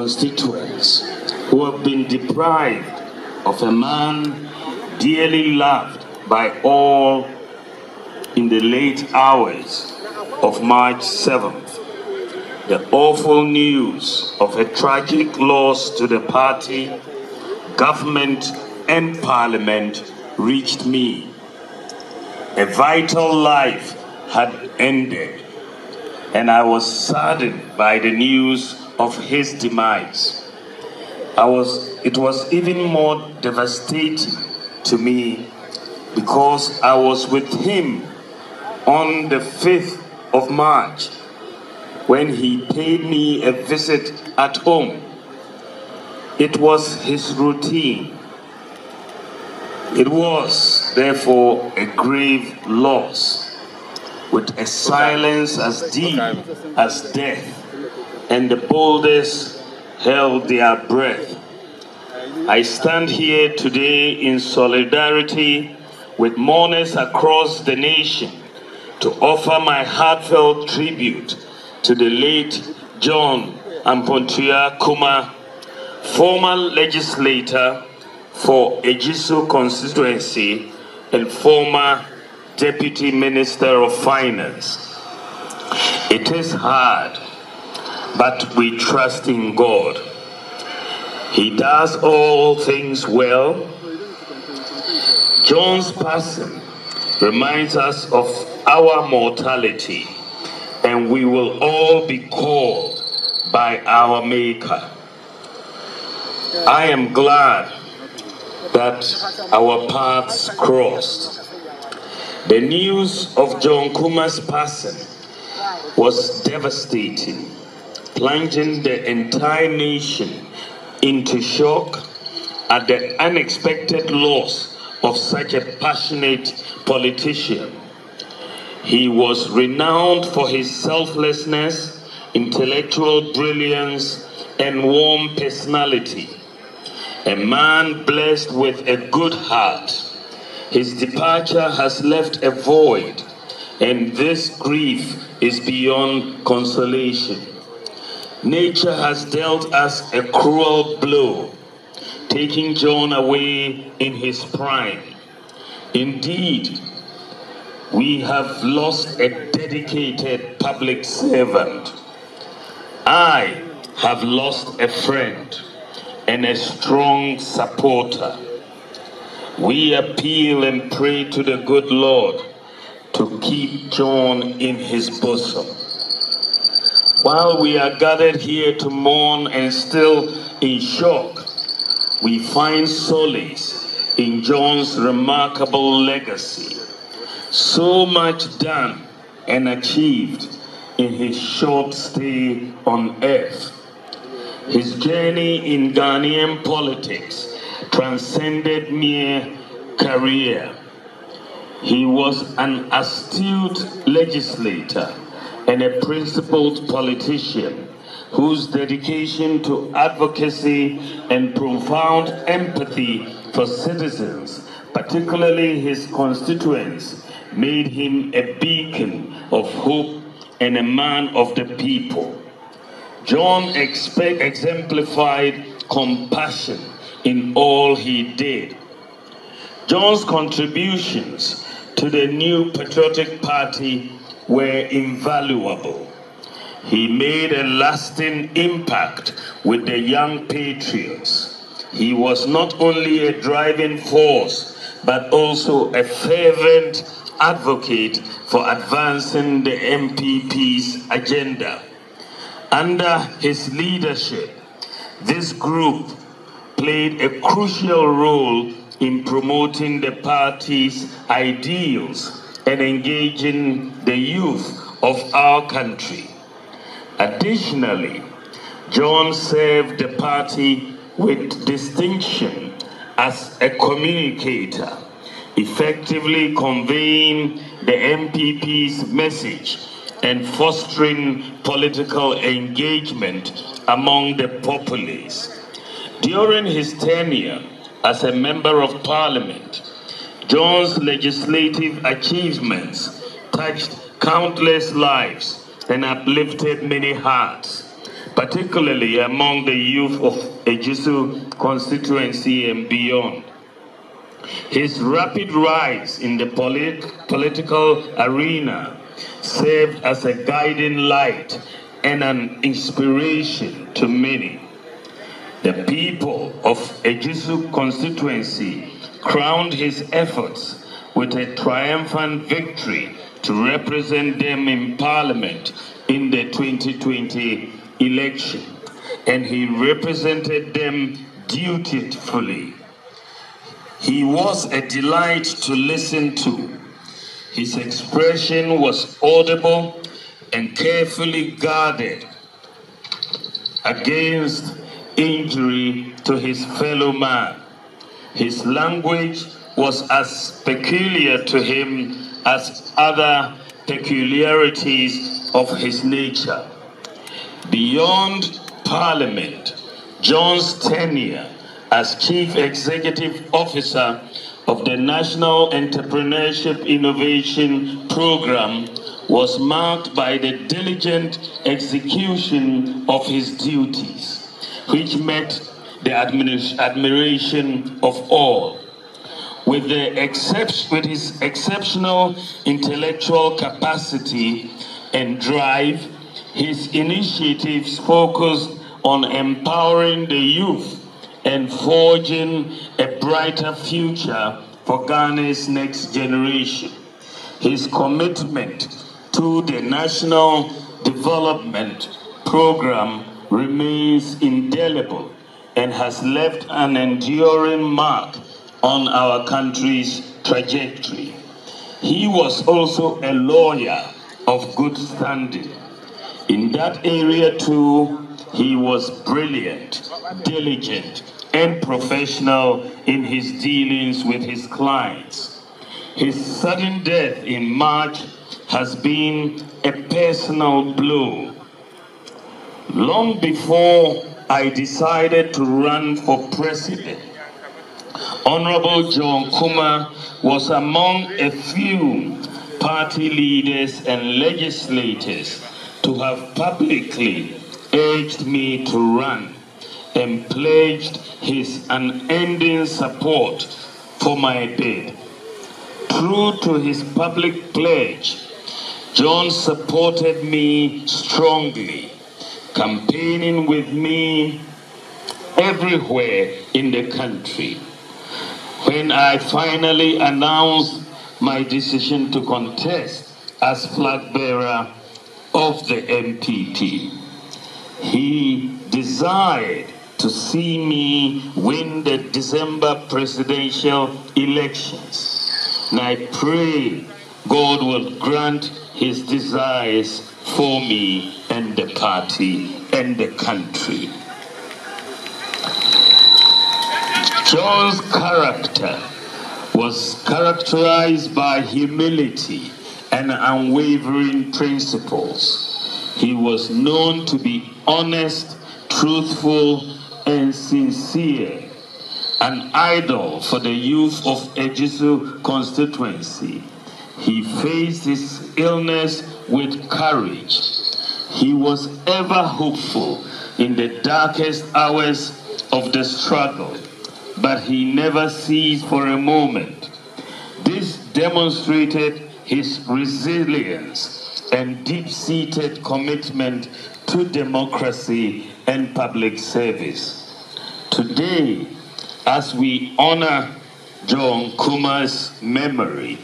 constituents who have been deprived of a man dearly loved by all in the late hours of March 7th. The awful news of a tragic loss to the party, government and parliament reached me. A vital life had ended, and I was saddened by the news of his demise. It was even more devastating to me because I was with him on the 5th of March when he paid me a visit at home. It was his routine. It was, therefore, a grave loss, with a silence as deep as death, and the boldest held their breath. I stand here today in solidarity with mourners across the nation to offer my heartfelt tribute to the late John Kumah, former legislator for Ejisu constituency and former Deputy Minister of Finance. It is hard, but we trust in God. He does all things well. John's passing reminds us of our mortality, and we will all be called by our Maker. I am glad that our paths crossed. The news of John Kumah's passing was devastating, plunging the entire nation into shock at the unexpected loss of such a passionate politician. He was renowned for his selflessness, intellectual brilliance, and warm personality. A man blessed with a good heart. His departure has left a void, and this grief is beyond consolation. Nature has dealt us a cruel blow, taking John away in his prime. Indeed, we have lost a dedicated public servant. I have lost a friend and a strong supporter. We appeal and pray to the good Lord to keep John in his bosom. While we are gathered here to mourn and still in shock, we find solace in John's remarkable legacy. So much done and achieved in his short stay on earth. His journey in Ghanaian politics transcended mere career. He was an astute legislator and a principled politician whose dedication to advocacy and profound empathy for citizens, particularly his constituents, made him a beacon of hope and a man of the people. John exemplified compassion in all he did. John's contributions to the New Patriotic Party were invaluable. He made a lasting impact with the young patriots. He was not only a driving force, but also a fervent advocate for advancing the MPP's agenda. Under his leadership, this group played a crucial role in promoting the party's ideals and engaging the youth of our country. Additionally, John served the party with distinction as a communicator, effectively conveying the MPP's message and fostering political engagement among the populace. During his tenure as a member of parliament, John's legislative achievements touched countless lives and uplifted many hearts, particularly among the youth of Ejisu constituency and beyond. His rapid rise in the political arena served as a guiding light and an inspiration to many. The people of Ejisu constituency crowned his efforts with a triumphant victory to represent them in Parliament in the 2020 election, and he represented them dutifully. He was a delight to listen to. His expression was audible and carefully guarded against injury to his fellow man. His language was as peculiar to him as other peculiarities of his nature. Beyond Parliament, John's tenure as Chief Executive Officer of the National Entrepreneurship Innovation Program was marked by the diligent execution of his duties, which met the admiration of all. With his exceptional intellectual capacity and drive, his initiatives focused on empowering the youth and forging a brighter future for Ghana's next generation. His commitment to the National Development Program remains indelible and has left an enduring mark on our country's trajectory. He was also a lawyer of good standing. In that area too, he was brilliant, diligent, and professional in his dealings with his clients. His sudden death in March has been a personal blow. Long before I decided to run for president, Honorable John Kumah was among a few party leaders and legislators to have publicly urged me to run and pledged his unending support for my bid. True to his public pledge, John supported me strongly, campaigning with me everywhere in the country. When I finally announced my decision to contest as flag bearer of the NPP, he desired to see me win the December presidential elections, and I pray God will grant his desires for me and the party and the country. John's character was characterized by humility and unwavering principles. He was known to be honest, truthful, and sincere, an idol for the youth of Ejisu constituency. He faced his illness with courage. He was ever hopeful in the darkest hours of the struggle, but he never ceased for a moment. This demonstrated his resilience and deep-seated commitment to democracy and public service. Today, as we honor John Kumah's memory,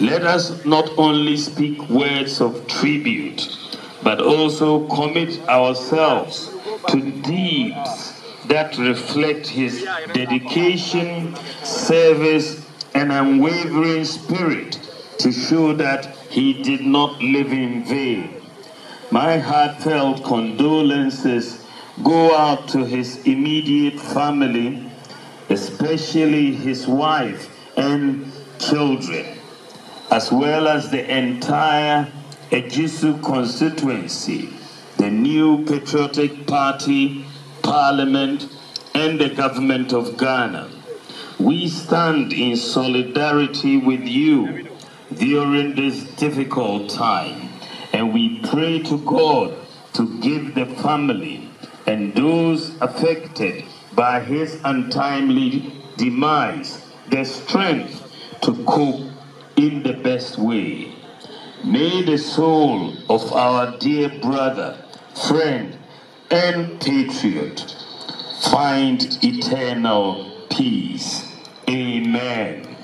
let us not only speak words of tribute, but also commit ourselves to deeds that reflect his dedication, service, and unwavering spirit to show that he did not live in vain. My heartfelt condolences go out to his immediate family, especially his wife and children, as well as the entire Ejisu constituency, the New Patriotic Party, Parliament, and the government of Ghana. We stand in solidarity with you during this difficult time, and we pray to God to give the family and those affected by his untimely demise the strength to cope in the best way. May the soul of our dear brother, friend, and patriot find eternal peace. Amen.